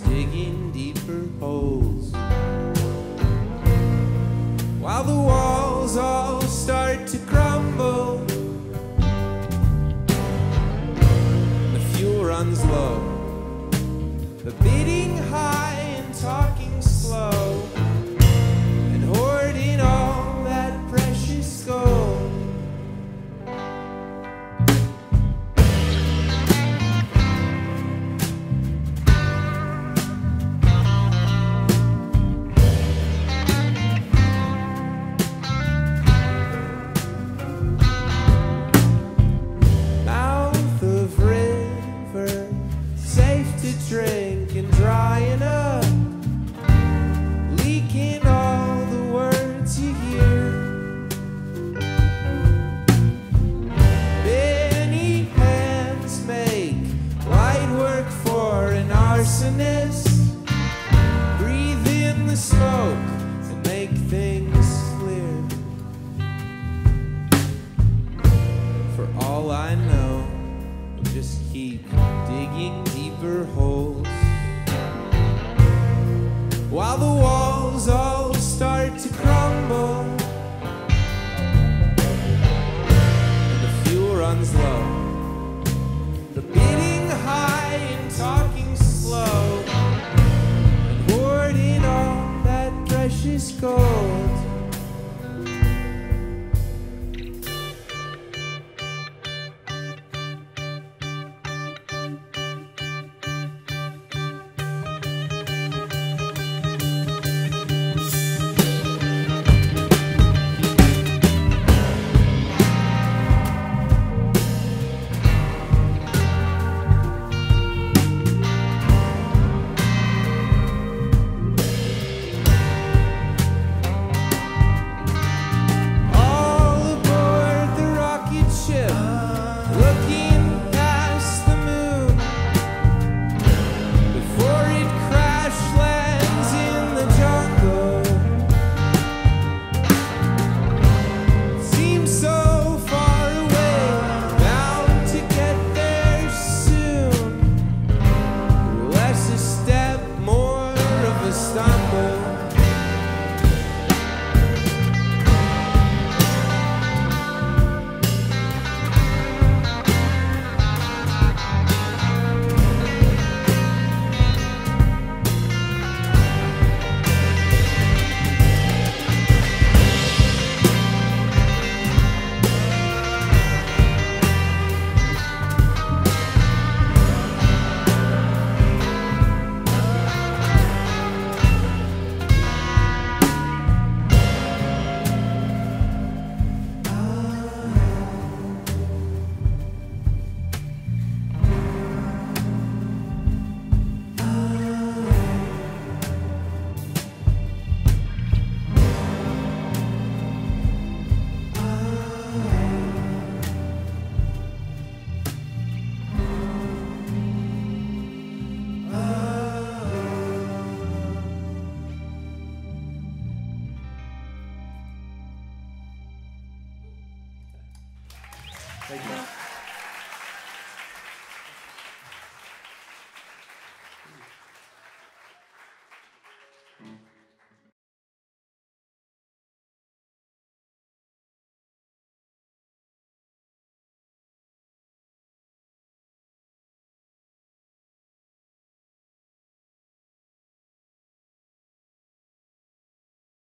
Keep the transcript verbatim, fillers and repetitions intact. digging deeper holes, while the walls all start to crumble. The fuel runs low, the bidding high and talking slow, and hoarding all that precious gold. Breathe in the smoke to make things clear. For all I know, we'll just keep digging deeper holes.